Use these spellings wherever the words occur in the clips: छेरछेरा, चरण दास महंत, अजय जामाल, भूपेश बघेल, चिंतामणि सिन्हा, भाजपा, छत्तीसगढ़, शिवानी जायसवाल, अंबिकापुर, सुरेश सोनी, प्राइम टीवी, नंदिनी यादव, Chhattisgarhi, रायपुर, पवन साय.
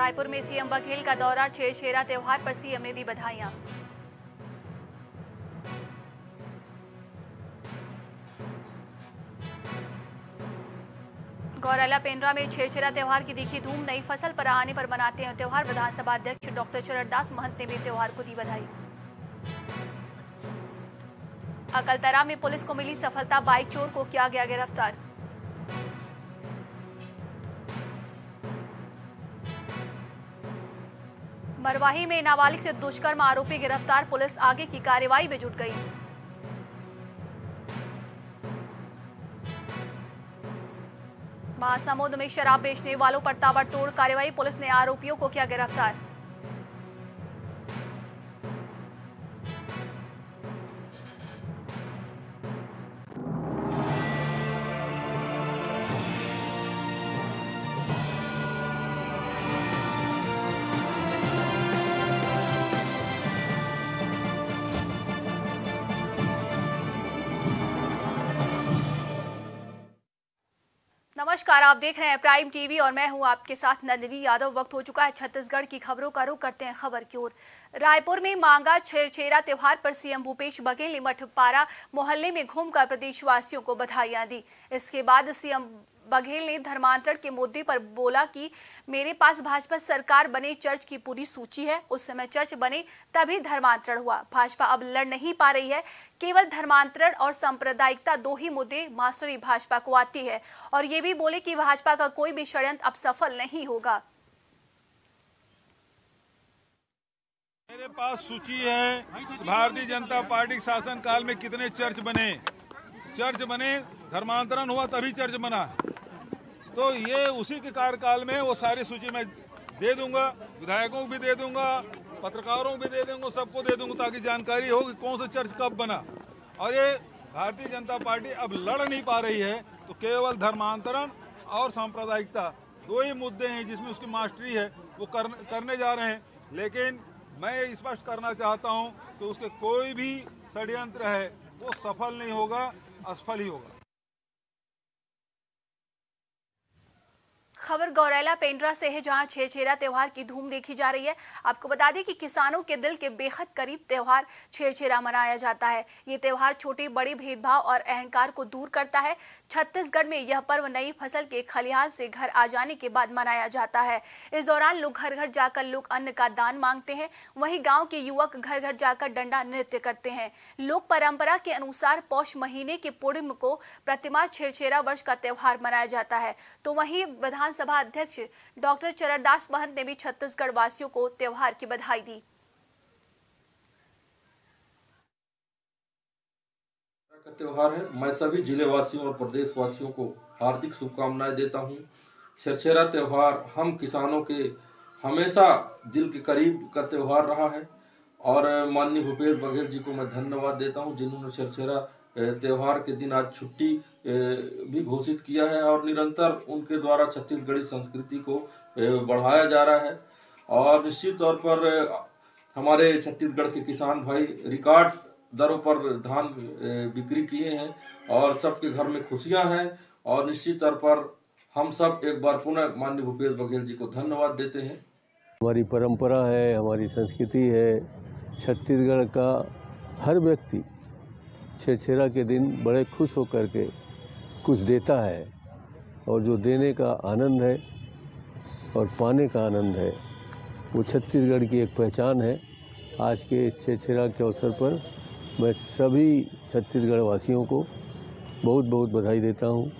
रायपुर में सीएम बघेल का दौरा, छेरछेरा त्योहार पर सीएम ने दी बधाइयां। गौराला पेंड्रा में छेरछेरा त्योहार की दिखी धूम, नई फसल पर आने पर मनाते हैं त्योहार। विधानसभा अध्यक्ष डॉक्टर चरण दास महंत ने भी त्योहार को दी बधाई। अकलतरा में पुलिस को मिली सफलता, बाइक चोर को किया गया गिरफ्तार। मरवाही में नाबालिग से दुष्कर्म आरोपी गिरफ्तार, पुलिस आगे की कार्रवाई में जुट गई। महासमुंद में शराब बेचने वालों पर ताबड़तोड़ कार्रवाई, पुलिस ने आरोपियों को किया गिरफ्तार। नमस्कार, आप देख रहे हैं प्राइम टीवी और मैं हूं आपके साथ नंदिनी यादव। वक्त हो चुका है छत्तीसगढ़ की खबरों का, रुख करते हैं खबर की ओर। रायपुर में मांगा छेरछेरा त्योहार पर सीएम भूपेश बघेल ने मठपारा मोहल्ले में घूमकर प्रदेशवासियों को बधाइयां दी। इसके बाद सीएम बघेल ने धर्मांतरण के मुद्दे पर बोला कि मेरे पास भाजपा सरकार बने चर्च की पूरी सूची है। उस समय चर्च बने तभी धर्मांतरण हुआ। भाजपा अब लड़ नहीं पा रही है। केवल धर्मांतरण और सांप्रदायिकता दो ही मुद्दे मास्टरी भाजपा को आती है। और ये भी बोले कि भाजपा का कोई भी षड्यंत्र अब सफल नहीं होगा। मेरे पास सूची है। भारतीय जनता पार्टी शासन काल में कितने चर्च बने धर्मांतरण हुआ तभी चर्च बना। तो ये उसी के कार्यकाल में वो सारी सूची मैं दे दूंगा, विधायकों को भी दे दूंगा, पत्रकारों को भी दे दूंगा, सबको दे दूंगा ताकि जानकारी हो कि कौन सा चर्च कब बना। और ये भारतीय जनता पार्टी अब लड़ नहीं पा रही है। तो केवल धर्मांतरण और सांप्रदायिकता दो ही मुद्दे हैं जिसमें उसकी मास्टरी है, वो करने जा रहे हैं। लेकिन मैं स्पष्ट करना चाहता हूँ कि उसके कोई भी षड्यंत्र है वो सफल नहीं होगा, असफल ही होगा। खबर गौरेला पेंड्रा से है, जहां छेरछेरा त्योहार की धूम देखी जा रही है। आपको बता दें कि किसानों के दिल के बेहद करीब त्योहार छेरछेरा मनाया जाता है। ये त्योहार छोटे बड़े भेदभाव और अहंकार को दूर करता है। छत्तीसगढ़ में यह पर्व नई फसल के खलिहान से घर आ जाने के बाद मनाया जाता है। इस दौरान लोग घर घर जाकर लोग अन्न का दान मांगते हैं। वहीं गाँव के युवक घर घर जाकर डंडा नृत्य करते हैं। लोक परंपरा के अनुसार पौष महीने के पूर्णिमा को प्रतिमा छेरछेरा वर्ष का त्योहार मनाया जाता है। तो वहीं विधानसभा अध्यक्ष डॉक्टर चरण दास महंत ने भी छत्तीसगढ़ वासियों को त्योहार की बधाई दी। त्योहार है, मैं सभी जिले वासियों और प्रदेश वासियों को हार्दिक शुभकामनाएं देता हूं। छेरछेरा त्योहार हम किसानों के हमेशा दिल के करीब का त्योहार रहा है और माननीय भूपेश बघेल जी को मैं धन्यवाद देता हूं जिन्होंने छेरछेरा त्यौहार के दिन आज छुट्टी भी घोषित किया है और निरंतर उनके द्वारा छत्तीसगढ़ी संस्कृति को बढ़ाया जा रहा है। और निश्चित तौर पर हमारे छत्तीसगढ़ के किसान भाई रिकॉर्ड दरों पर धान बिक्री किए हैं और सबके घर में खुशियां हैं। और निश्चित तौर पर हम सब एक बार पुनः माननीय भूपेश बघेल जी को धन्यवाद देते हैं। हमारी परंपरा है, हमारी संस्कृति है। छत्तीसगढ़ का हर व्यक्ति छेरछेरा के दिन बड़े खुश होकर के कुछ देता है और जो देने का आनंद है और पाने का आनंद है वो छत्तीसगढ़ की एक पहचान है। आज के इस छेरछेरा के अवसर पर मैं सभी छत्तीसगढ़ वासियों को बहुत बहुत बधाई देता हूँ।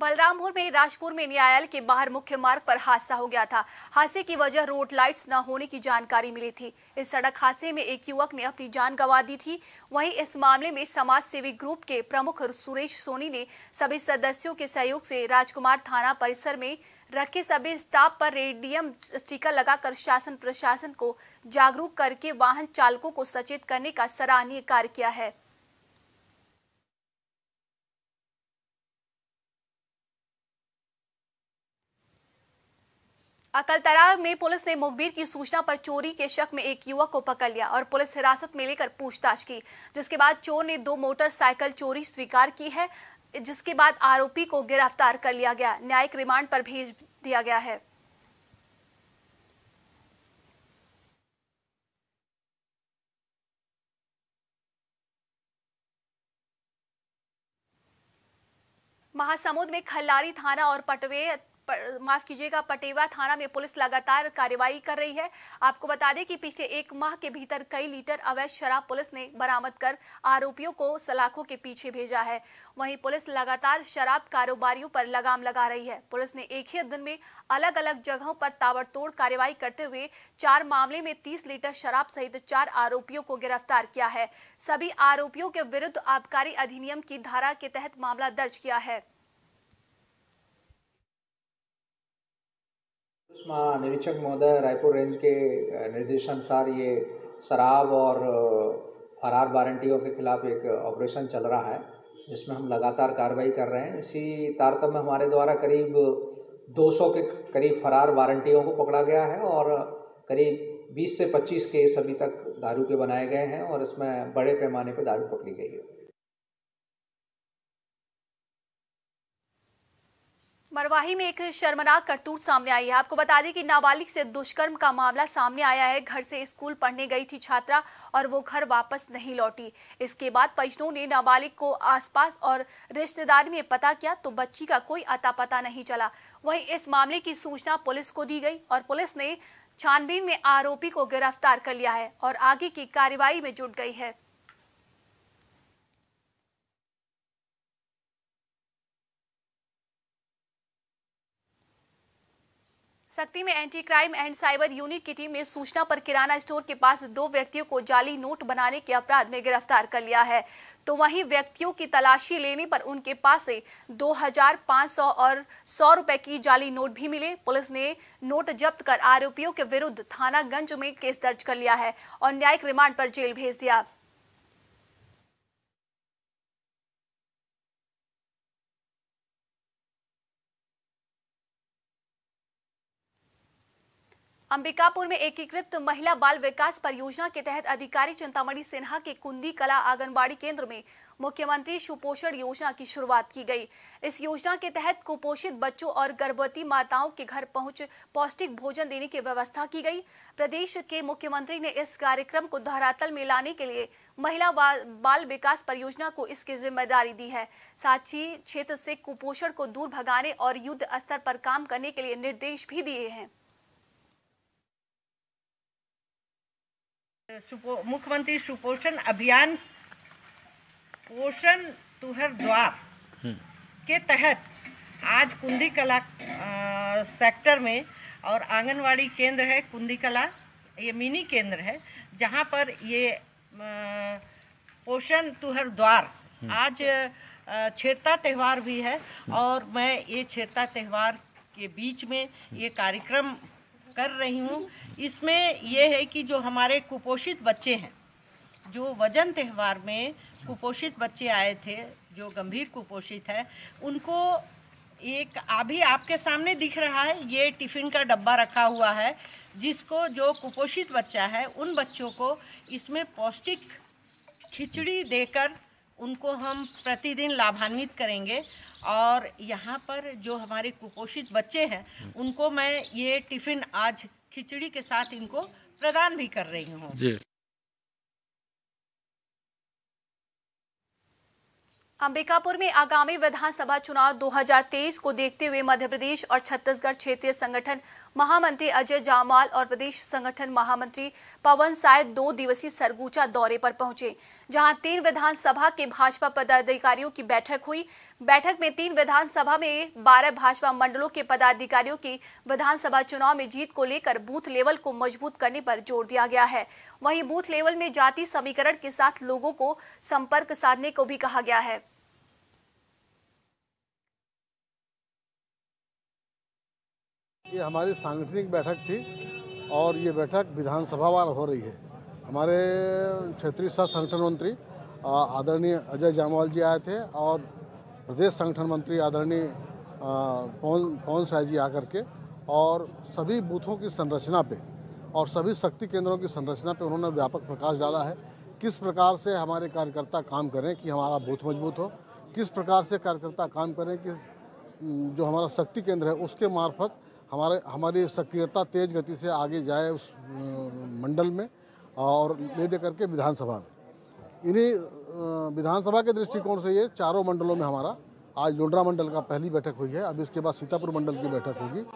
बलरामपुर में राजपुर में न्यायालय के बाहर मुख्य मार्ग पर हादसा हो गया था। हादसे की वजह रोड लाइट्स न होने की जानकारी मिली थी। इस सड़क हादसे में एक युवक ने अपनी जान गंवा दी थी। वहीं इस मामले में समाज सेवी ग्रुप के प्रमुख सुरेश सोनी ने सभी सदस्यों के सहयोग से राजकुमार थाना परिसर में रखे सभी स्टाफ पर रेडियम स्टिकर लगाकर शासन प्रशासन को जागरूक करके वाहन चालकों को सचेत करने का सराहनीय कार्य किया है। अकलतरा में पुलिस ने मुखबिर की सूचना पर चोरी के शक में एक युवक को पकड़ लिया और पुलिस हिरासत में लेकर पूछताछ की, जिसके बाद चोर ने 2 मोटरसाइकिल चोरी स्वीकार की है। जिसके बाद आरोपी को गिरफ्तार कर लिया गया, न्यायिक रिमांड पर भेज दिया गया है। महासमुंद में खल्लारी थाना और पटेवा थाना में पुलिस लगातार कार्रवाई कर रही है। आपको बता दें कि पिछले एक माह के भीतर कई लीटर अवैध शराब पुलिस ने बरामद कर आरोपियों को सलाखों के पीछे भेजा है। वहीं पुलिस लगातार शराब कारोबारियों पर लगाम लगा रही है। पुलिस ने एक ही दिन में अलग अलग जगहों पर ताबड़तोड़ कार्रवाई करते हुए 4 मामले में 30 लीटर शराब सहित 4 आरोपियों को गिरफ्तार किया है। सभी आरोपियों के विरुद्ध आबकारी अधिनियम की धारा के तहत मामला दर्ज किया है। महानिरीक्षक महोदय रायपुर रेंज के निर्देशानुसार ये शराब और फरार वारंटियों के खिलाफ एक ऑपरेशन चल रहा है, जिसमें हम लगातार कार्रवाई कर रहे हैं। इसी तारतम्य में हमारे द्वारा करीब 200 के करीब फरार वारंटियों को पकड़ा गया है और करीब 20 से 25 केस अभी तक दारू के बनाए गए हैं और इसमें बड़े पैमाने पर दारू पकड़ी गई है। मरवाही में एक शर्मनाक करतूत सामने आई है। आपको बता दें कि नाबालिग से दुष्कर्म का मामला सामने आया है। घर से स्कूल पढ़ने गई थी छात्रा और वो घर वापस नहीं लौटी। इसके बाद परिजनों ने नाबालिग को आसपास और रिश्तेदारी में पता किया तो बच्ची का कोई अता पता नहीं चला। वहीं इस मामले की सूचना पुलिस को दी गई और पुलिस ने छानबीन में आरोपी को गिरफ्तार कर लिया है और आगे की कार्रवाई में जुट गई है। सक्ती में anti crime and cyber unit की टीम ने सूचना पर किराना स्टोर के पास 2 व्यक्तियों को जाली नोट बनाने के अपराध में गिरफ्तार कर लिया है। तो वहीं व्यक्तियों की तलाशी लेने पर उनके पास से 2500 और 100 रुपए की जाली नोट भी मिले। पुलिस ने नोट जब्त कर आरोपियों के विरुद्ध थानागंज में केस दर्ज कर लिया है और न्यायिक रिमांड पर जेल भेज दिया। अंबिकापुर में एकीकृत महिला बाल विकास परियोजना के तहत अधिकारी चिंतामणि सिन्हा के कुंदी कला आंगनबाड़ी केंद्र में मुख्यमंत्री सुपोषण योजना की शुरुआत की गई। इस योजना के तहत कुपोषित बच्चों और गर्भवती माताओं के घर पहुंच पौष्टिक भोजन देने की व्यवस्था की गई। प्रदेश के मुख्यमंत्री ने इस कार्यक्रम को धरातल में लाने के लिए महिला बाल विकास परियोजना को इसकी जिम्मेदारी दी है। साथ ही क्षेत्र से कुपोषण को दूर भगाने और युद्ध स्तर पर काम करने के लिए निर्देश भी दिए हैं। मुख्यमंत्री सुपोषण अभियान पोषण तुहर द्वार के तहत आज कुंदी कला सेक्टर में और आंगनवाड़ी केंद्र है कुंदी कला, ये मिनी केंद्र है जहां पर ये पोषण तुहर द्वार, आज छेरछेरा त्यौहार भी है और मैं ये छेरछेरा त्यौहार के बीच में ये कार्यक्रम कर रही हूँ। इसमें यह है कि जो हमारे कुपोषित बच्चे हैं, जो वजन त्यौहार में कुपोषित बच्चे आए थे, जो गंभीर कुपोषित है, उनको एक अभी आपके सामने दिख रहा है, ये टिफ़िन का डब्बा रखा हुआ है, जिसको जो कुपोषित बच्चा है उन बच्चों को इसमें पौष्टिक खिचड़ी देकर उनको हम प्रतिदिन लाभान्वित करेंगे। और यहाँ पर जो हमारे कुपोषित बच्चे हैं उनको मैं ये टिफ़िन आज खिचड़ी के साथ इनको प्रदान भी कर रही हूँ। अंबिकापुर में आगामी विधानसभा चुनाव 2023 को देखते हुए मध्य प्रदेश और छत्तीसगढ़ क्षेत्रीय संगठन महामंत्री अजय जामाल और प्रदेश संगठन महामंत्री पवन साय 2 दिवसीय सरगुजा दौरे पर पहुंचे, जहां 3 विधानसभा के भाजपा पदाधिकारियों की बैठक हुई। बैठक में 3 विधानसभा में 12 भाजपा मंडलों के पदाधिकारियों की विधानसभा चुनाव में जीत को लेकर बूथ लेवल को मजबूत करने पर जोर दिया गया है। वहीं बूथ लेवल में जाति समीकरण के साथ लोगों को संपर्क साधने को भी कहा गया है। ये हमारी सांगठनिक बैठक थी और ये बैठक विधानसभावार हो रही है। हमारे क्षेत्रीय सह संगठन मंत्री आदरणीय अजय जामाल जी आए थे और प्रदेश संगठन मंत्री आदरणीय पवन साय जी आकर के और सभी बूथों की संरचना पे और सभी शक्ति केंद्रों की संरचना पे उन्होंने व्यापक प्रकाश डाला है। किस प्रकार से हमारे कार्यकर्ता काम करें कि हमारा बूथ मजबूत हो, किस प्रकार से कार्यकर्ता काम करें, कि जो हमारा शक्ति केंद्र है उसके मार्फत हमारी सक्रियता तेज गति से आगे जाए उस मंडल में और ले दे करके विधानसभा में। इन्हीं विधानसभा के दृष्टिकोण से ये चारों मंडलों में हमारा आज लोंडरा मंडल का पहली बैठक हुई है, अब इसके बाद सीतापुर मंडल की बैठक होगी।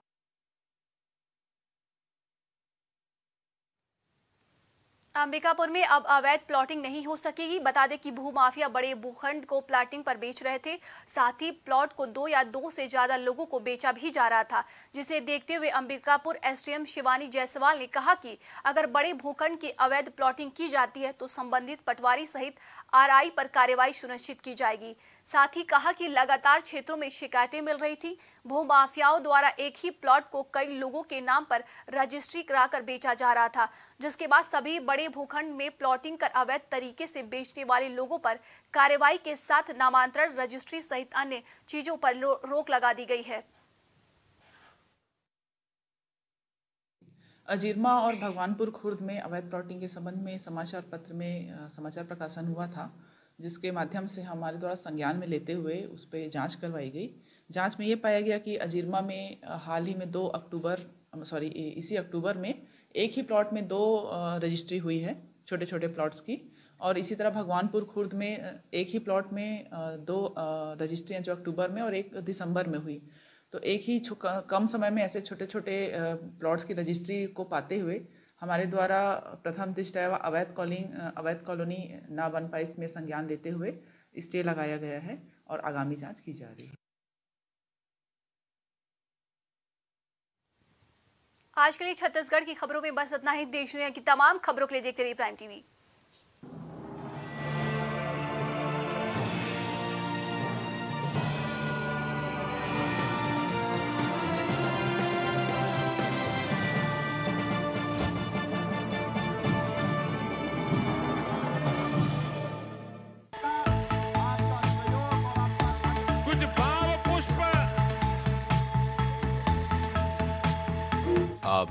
अंबिकापुर में अब अवैध प्लॉटिंग नहीं हो सकेगी। बता दें कि भूमाफिया बड़े भूखंड को प्लॉटिंग पर बेच रहे थे, साथ ही प्लॉट को दो या दो से ज्यादा लोगों को बेचा भी जा रहा था, जिसे देखते हुए अंबिकापुर एसडीएम शिवानी जायसवाल ने कहा कि अगर बड़े भूखंड की अवैध प्लॉटिंग की जाती है तो संबंधित पटवारी सहित आरआई पर कार्रवाई सुनिश्चित की जाएगी। साथ ही कहा कि लगातार क्षेत्रों में शिकायतें मिल रही थी, भूमाफियाओं द्वारा एक ही प्लॉट को कई लोगों के नाम पर रजिस्ट्री कराकर बेचा जा रहा था, जिसके बाद सभी बड़े भूखंड में प्लॉटिंग कर अवैध तरीके से बेचने वाले लोगों पर कार्रवाई के साथ नामांतरण, रजिस्ट्री सहित अन्य चीजों पर रोक लगा दी गई है। अजीरमा और भगवानपुर खुर्द में अवैध प्लॉटिंग के संबंध में समाचार पत्र में समाचार प्रकाशन हुआ था, जिसके माध्यम से हमारे द्वारा संज्ञान में लेते हुए उस पर जाँच करवाई गई। जाँच में ये पाया गया कि अजीरमा में हाल ही में इसी अक्टूबर में एक ही प्लॉट में दो रजिस्ट्री हुई है, छोटे छोटे प्लॉट्स की। और इसी तरह भगवानपुर खुर्द में एक ही प्लॉट में दो रजिस्ट्रियाँ जो अक्टूबर में और एक दिसंबर में हुई। तो एक ही कम समय में ऐसे छोटे छोटे प्लॉट्स की रजिस्ट्री को पाते हुए हमारे द्वारा प्रथम दृष्टया अवैध कॉलोनी ना बन पाए, इसमें संज्ञान लेते हुए स्टे लगाया गया है और आगामी जाँच की जा रही है। आज के लिए छत्तीसगढ़ की खबरों में बस इतना ही। देश दुनिया की तमाम खबरों के लिए देखते रहिए प्राइम टीवी। आप